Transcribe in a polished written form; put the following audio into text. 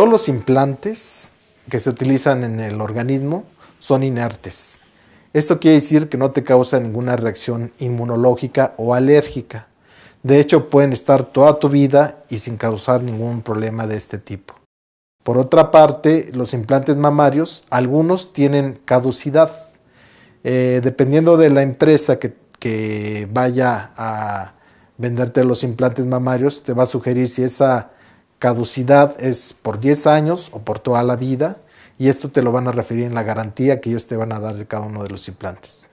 Todos los implantes que se utilizan en el organismo son inertes. Esto quiere decir que no te causa ninguna reacción inmunológica o alérgica. De hecho, pueden estar toda tu vida y sin causar ningún problema de este tipo. Por otra parte, los implantes mamarios, algunos tienen caducidad. Dependiendo de la empresa que vaya a venderte los implantes mamarios, te va a sugerir si esa caducidad es por 10 años o por toda la vida, y esto te lo van a referir en la garantía que ellos te van a dar de cada uno de los implantes.